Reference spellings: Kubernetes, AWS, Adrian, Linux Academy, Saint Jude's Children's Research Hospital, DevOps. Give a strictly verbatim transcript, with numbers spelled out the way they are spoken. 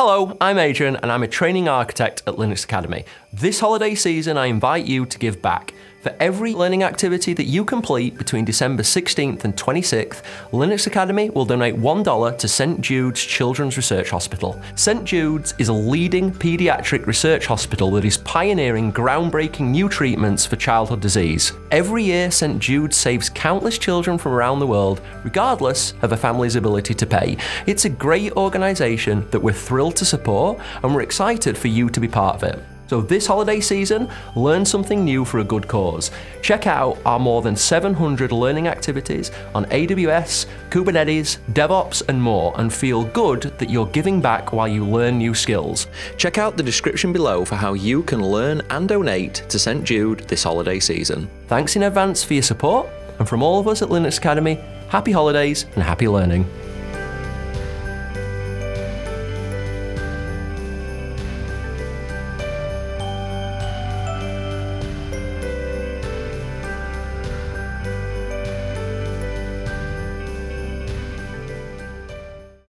Hello, I'm Adrian and I'm a training architect at Linux Academy. This holiday season, I invite you to give back. For every learning activity that you complete between December sixteenth and twenty-sixth, Linux Academy will donate one dollar to Saint Jude's Children's Research Hospital. Saint Jude's is a leading pediatric research hospital that is pioneering groundbreaking new treatments for childhood disease. Every year, Saint Jude saves countless children from around the world, regardless of a family's ability to pay. It's a great organization that we're thrilled to support, and we're excited for you to be part of it. So this holiday season, learn something new for a good cause. Check out our more than seven hundred learning activities on A W S, Kubernetes, DevOps, and more, and feel good that you're giving back while you learn new skills. Check out the description below for how you can learn and donate to Saint Jude this holiday season. Thanks in advance for your support, and from all of us at Linux Academy, happy holidays and happy learning.